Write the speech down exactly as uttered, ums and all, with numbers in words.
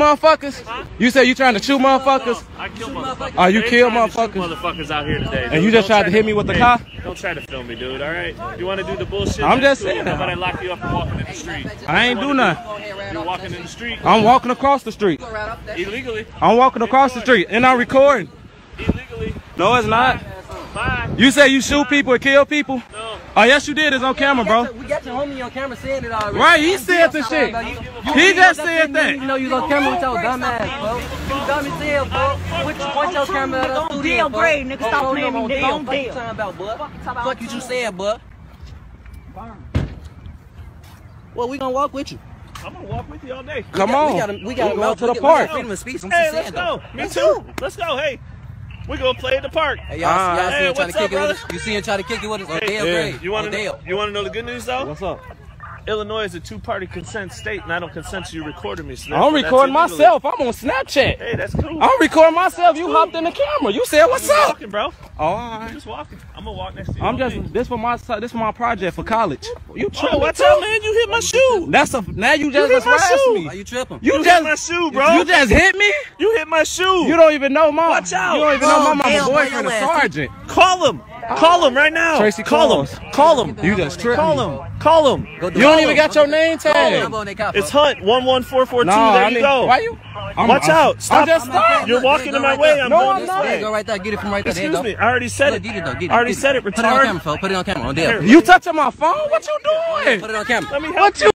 motherfuckers? Huh? You said you trying to shoot motherfuckers? No, I kill motherfuckers. Oh, you they kill motherfuckers? motherfuckers out here today. And don't, you just tried to hit me with the car? Don't try to film me, dude, all right? You want to do the bullshit? I'm just saying. How about I lock you up and walking in the street? I ain't do nothing. You're walking in the street? I'm walking across the street. Illegally? I'm walking across the street, and I'm recording. Illegally? No, it's not. Bye. You say you shoot Bye. people and kill people? No. Oh, yes you did. It's on yeah, camera, bro. We got your homie on camera saying it already. Right, he said the shit. He just said that. You know you on camera with your dumb ass, bro. You dumb as hell, bro. What you point your camera at us? Don't deal, Brady. Nigga, stop playing me. Don't deal. Fuck you you said, bud. Well, we gonna walk with you. I'm gonna walk with you all day. Come on. We gotta go to the park. Hey, let's go. Me too. Let's go, hey. We're going to play at the park. Hey, y'all see, hey, see him trying to kick brother? it with us? You see him trying to kick it with us? Hey, Odell, yeah. Gray. You want to know the good news, though? What's up? Illinois is a two-party consent state, and I don't consent to you recording me. So I'm recording myself. I'm on Snapchat. Hey, that's cool. I'm recording myself. You cool. hopped in the camera. You said, what's up? Walking, bro. All right. You're just walking. I'm going to walk next to you. I'm just, this for my this for my project for college. You tripping? Oh, what's up, man? You hit my shoe. That's a, now you just harassed me. Are you tripping? You, you just hit my shoe, bro. You just hit me? You hit my shoe. You don't even know mom. Watch out. You don't even oh, know my mama's boyfriend, a sergeant. Call him. Call him right now. Tracy, call him. Call him. You just tripped. Call him. Call him. You don't even got your name tag. It's Hunt one one four four two. There you go. Why you? Watch out. Stop. You're walking in my way. I'm going this way. Go right there. Get it from right there. Excuse me. I already said it. I already said it. Put it on camera, folks. Put it on camera. You touching my phone? What you doing? Put it on camera. What you?